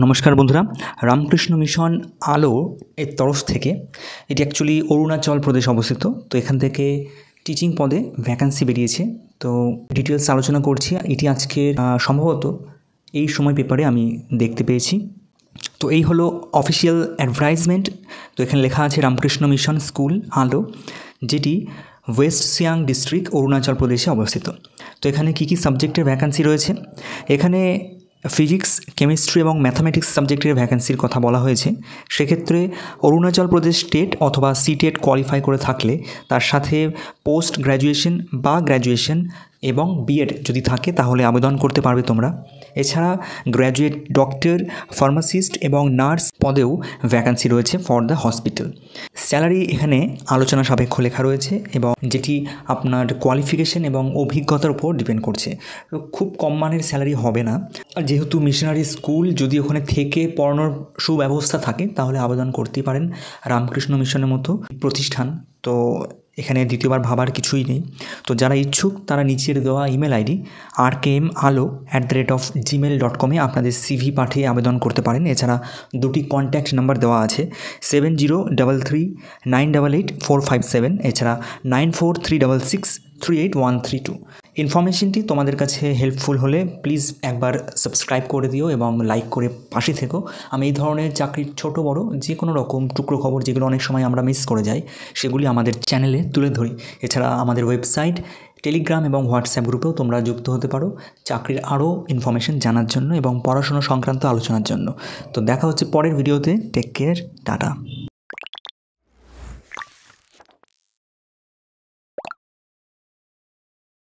नमस्कार बंधुरा रामकृष्ण मिशन आलो एर तरफ थेके एटी एक्चुअली अरुणाचल प्रदेश अवस्थित। तो एखान थेके टीचिंग पदे वैकेंसी बेरिएछे, तो डिटेल्स आलोचना करछि। एटी आजकेर सम्भवत एई समय पेपारे आमी देखते पेयेछि। तो एई हलो अफिशियल एडभार्टाइजमेंट। तो एखाने लेखा आछे रामकृष्ण मिशन स्कूल आलो, जेटी वेस्ट सियांग डिस्ट्रिक्ट अरुणाचल प्रदेशे अवस्थित। तो एखाने कि कि सबजेक्टेर वैकेंसी रयेछे, एखाने फिजिक्स केमिस्ट्री और मैथमेटिक्स सब्जेक्टर वैकेंसी कथा बला हुए है। से क्षेत्र में अरुणाचल प्रदेश टेट अथवा सीटेट क्वालिफाई करे थाकले तार साथे पोस्ट ग्रेजुएशन बा ग्रेजुएशन एवं बीएड यदि थाके ताहले आवेदन करते पारबे तोमरा। एछाड़ा ग्रेजुएट डॉक्टर फार्मासिस्ट और नार्स पदेओ वैकेंसी रयेछे फर द हॉस्पिटल। सैलारि एखाने आलोचना सापेक्ष लेखा रयेछे एवं जेटी आपनार क्वालिफिकेशन एवं अभिज्ञतार उपर डिपेंड करछे। तो खूब कम मानेर सैलारि होबे ना, जेहेतु मिशनारि स्कूल यदि ओखाने थेके पढ़ानोर सुव्यवस्था थाके ताहले आवेदन करते पारेन रामकृष्ण मिशनेर मतो प्रतिष्ठान। तो एखाने द्वितीयबार भाबार किछुई नेई। तो जारा इच्छुक तारा नीचेर देवा इमेल आईडी rkmaalo@gmail.com ए आपनादेर सीवी पाठिये आवेदन करते पारेन। एछाड़ा दुटी कन्टैक्ट नम्बर देवा आछे 7033988457 एछाड़ा 9436381332। इनफरमेशनटी तोमादेर काछे हेल्पफुल होले प्लिज एक बार सबस्क्राइब कर दिओ एवं लाइक करे पाशे थेको। आमि एई धरनेर चाकरिर छोटो बड़ो जे कोनो रकम टुकरो खबर जेगुलो अनेक समय आमरा मिस करे जाई सेगुली आमादेर चैनेले तुले धरि। एछाड़ा आमादेर वेबसाइट टेलिग्राम एवं ह्वाट्सঅ্যাপ ग्रुपेओ तोमरा जुक्त होते पारो चाकरिर आरो इनफरमेशन जानार जन्य एवं पढ़ाशोना संक्रांत आलोचनार जन्य। तो देखा होच्छे परेर भिडियोते। Take care, Tata.